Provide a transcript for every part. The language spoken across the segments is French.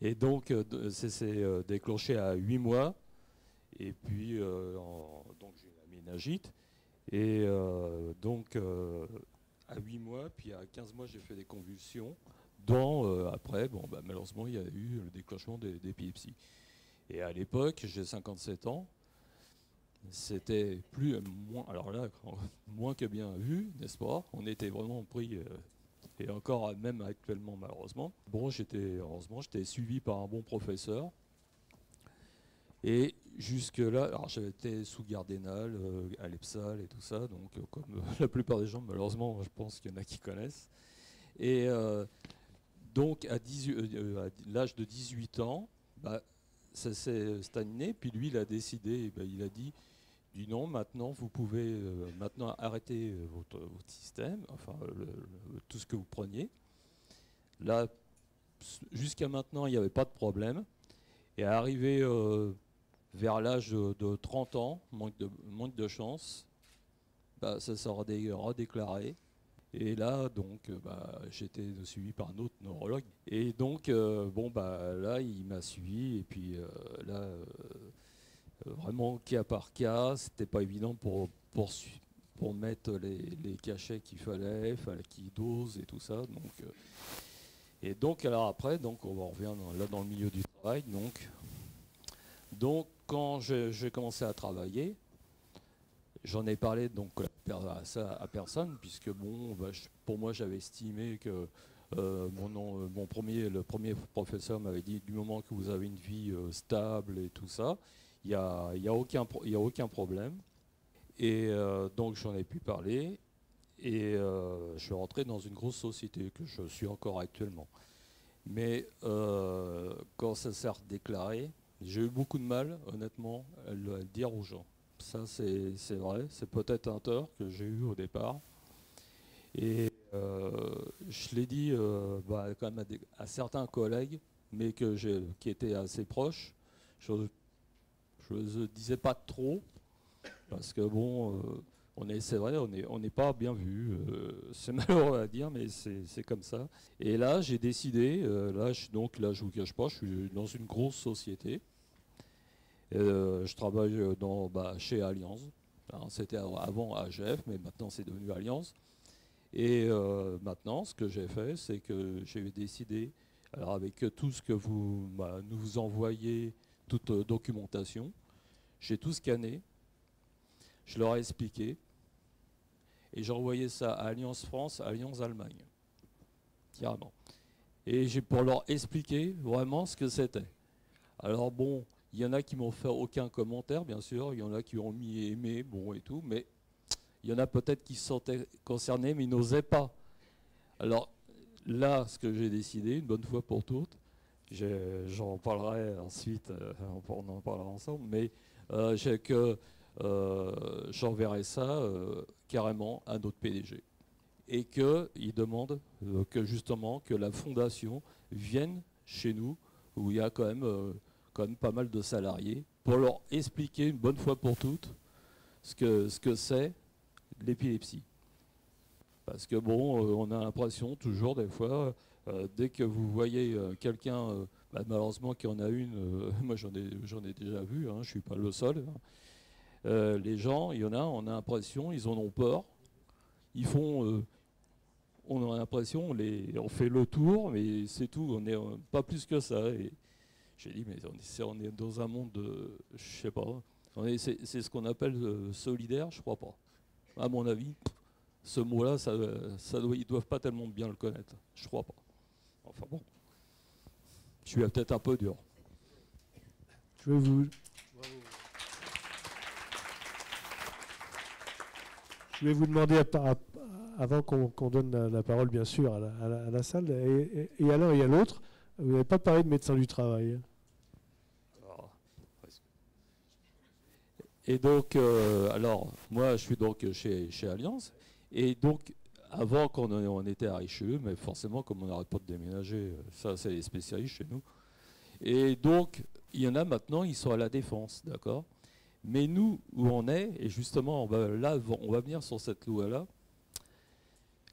Et donc, c'est déclenché à 8 mois. Et puis, donc j'ai la méningite. Et donc, à 8 mois, puis à 15 mois, j'ai fait des convulsions. Dont, après, bon, bah, malheureusement, il y a eu le déclenchement d'épilepsie. Et à l'époque, j'ai 57 ans. C'était plus, moins, alors là, moins que bien vu, n'est-ce pas? On était vraiment pris, et encore même actuellement malheureusement. Bon, heureusement, j'étais suivi par un bon professeur. Et jusque-là, alors j'étais sous garde énale, à l'EPSAL et tout ça, donc comme la plupart des gens, malheureusement, je pense qu'il y en a qui connaissent. Et donc à l'âge de 18 ans, bah, ça s'est stagné, puis lui, il a décidé, ben, il a dit non, maintenant, vous pouvez maintenant arrêter votre système, enfin, tout ce que vous preniez. Là, jusqu'à maintenant, il n'y avait pas de problème. Et arrivé vers l'âge de 30 ans, manque de chance, bah, ça s'est redéclaré. Et là, donc, bah, j'étais suivi par un autre neurologue. Et donc, bon, bah, là, il m'a suivi. Et puis là, vraiment, cas par cas, c'était pas évident pour mettre les cachets qu'il fallait, qui dosent et tout ça. Donc, et donc, alors après, donc, on va revenir là dans le milieu du travail. Donc quand j'ai commencé à travailler, j'en ai parlé donc à personne, puisque bon, bah, pour moi j'avais estimé que le premier professeur m'avait dit du moment que vous avez une vie stable et tout ça, il n'y a aucun problème. Et donc j'en ai pu parler et je suis rentré dans une grosse société que je suis encore actuellement. Mais quand ça s'est redéclaré, j'ai eu beaucoup de mal honnêtement à le dire aux gens. Ça, c'est vrai, c'est peut-être un tort que j'ai eu au départ. Et je l'ai dit bah, quand même à certains collègues, mais qui étaient assez proches. Je ne disais pas trop, parce que bon, c'est vrai, on n'est pas bien vu. C'est malheureux à dire, mais c'est comme ça. Et là, j'ai décidé, là, je ne vous cache pas, je suis dans une grosse société. Je travaille chez Allianz. C'était avant AGF, mais maintenant c'est devenu Allianz. Et maintenant, ce que j'ai fait, c'est que j'ai décidé, alors avec tout ce que vous nous envoyez, toute documentation, j'ai tout scanné, je leur ai expliqué, et j'ai envoyé ça à Allianz France, Allianz Allemagne, carrément. Et j'ai pour leur expliquer vraiment ce que c'était. Alors bon, il y en a qui m'ont fait aucun commentaire, bien sûr. Il y en a qui ont mis aimé, bon et tout. Mais il y en a peut-être qui se sentaient concernés, mais ils n'osaient pas. Alors là, ce que j'ai décidé, une bonne fois pour toutes, j'en parlerai ensuite, on en parlera ensemble, mais j'enverrai ça carrément à notre PDG. Et qu'il demande que justement que la fondation vienne chez nous, où il y a quand même... pas mal de salariés, pour leur expliquer une bonne fois pour toutes ce que c'est l'épilepsie. Parce que bon, on a l'impression toujours des fois, dès que vous voyez quelqu'un, bah, malheureusement qui en a une, moi j'en ai déjà vu, hein, je suis pas le seul, hein. Les gens, il y en a, on a l'impression, ils en ont peur, ils font... on a l'impression, on fait le tour, mais c'est tout, on n'est pas plus que ça. Et, j'ai dit, mais on est dans un monde, je sais pas, c'est ce qu'on appelle solidaire, je crois pas. À mon avis, ce mot-là, ils doivent pas tellement bien le connaître, je crois pas. Enfin bon, je suis peut-être un peu dur. Je vais vous... Je vais vous demander, avant qu'on donne la parole, bien sûr, à la salle, et à l'un et à l'autre, vous n'avez pas parlé de médecin du travail. Et donc, alors, moi, je suis donc chez Allianz. Et donc, avant on était à Richelieu, mais forcément, comme on n'arrête pas de déménager, ça, c'est les spécialistes chez nous. Et donc, il y en a maintenant, ils sont à la Défense, d'accord? Mais nous, où on est, et justement, là, on va venir sur cette loi-là,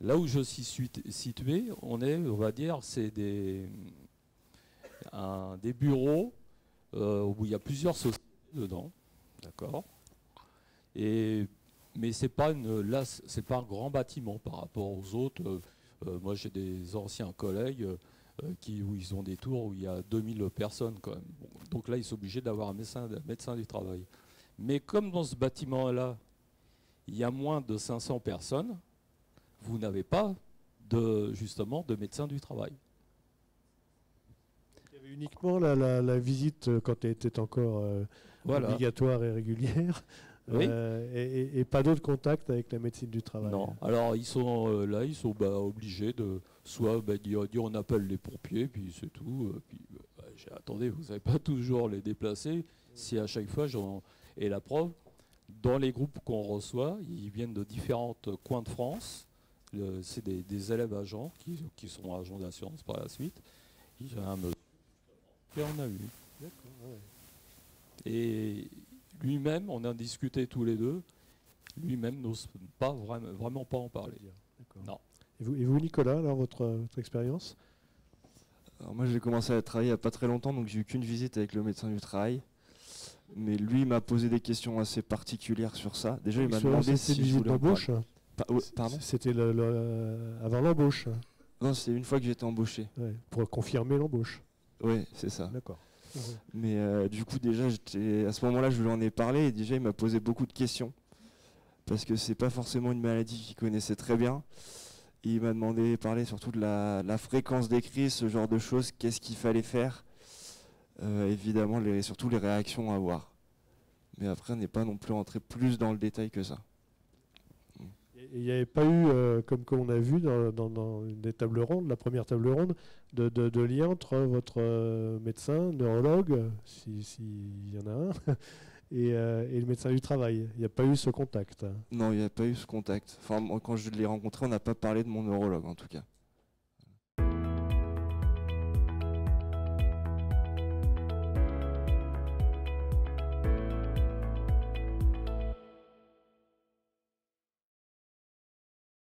là où je suis situé, on va dire, c'est des bureaux où il y a plusieurs sociétés dedans, d'accord. Mais c'est pas un grand bâtiment par rapport aux autres. Moi, j'ai des anciens collègues où ils ont des tours où il y a 2000 personnes quand même. Bon, donc là, ils sont obligés d'avoir un médecin du travail. Mais comme dans ce bâtiment-là, il y a moins de 500 personnes, vous n'avez pas de médecin du travail. Il y avait uniquement la visite quand elle était encore obligatoire et régulière. Oui. Et pas d'autres contacts avec la médecine du travail. Non. Alors ils sont obligés de dire on appelle les pompiers, puis c'est tout. Puis attendez, vous n'avez pas toujours les déplacer. Si à chaque fois et la preuve, dans les groupes qu'on reçoit, ils viennent de différents coins de France. C'est des élèves agents qui sont agents d'assurance par la suite. Il y a un monsieur et on a eu. D'accord. Ouais. Et lui-même, on a discuté tous les deux, lui-même n'ose pas vraiment pas en parler. Non. Et vous, Nicolas, alors votre expérience? Moi, j'ai commencé à travailler il n'y a pas très longtemps, donc j'ai eu qu'une visite avec le médecin du travail. Mais lui m'a posé des questions assez particulières sur ça. Déjà, il m'a demandé si je voulais en parler. Pardon ? C'était avant l'embauche. Non, c'est une fois que j'étais embauché. Ouais, pour confirmer l'embauche. Oui, c'est ça. D'accord. Mais du coup, déjà, à ce moment-là, je lui en ai parlé et déjà, il m'a posé beaucoup de questions parce que c'est pas forcément une maladie qu'il connaissait très bien. Et il m'a demandé, parler surtout de la fréquence des crises, ce genre de choses, qu'est-ce qu'il fallait faire, évidemment, surtout les réactions à avoir. Mais après, on n'est pas non plus rentré plus dans le détail que ça. Il n'y avait pas eu, comme on a vu dans des tables rondes, la première table ronde, de lien entre votre médecin, neurologue, s'il y en a un, et le médecin du travail. Il n'y a pas eu ce contact. Non, il n'y a pas eu ce contact. Enfin, quand je l'ai rencontré, on n'a pas parlé de mon neurologue, en tout cas.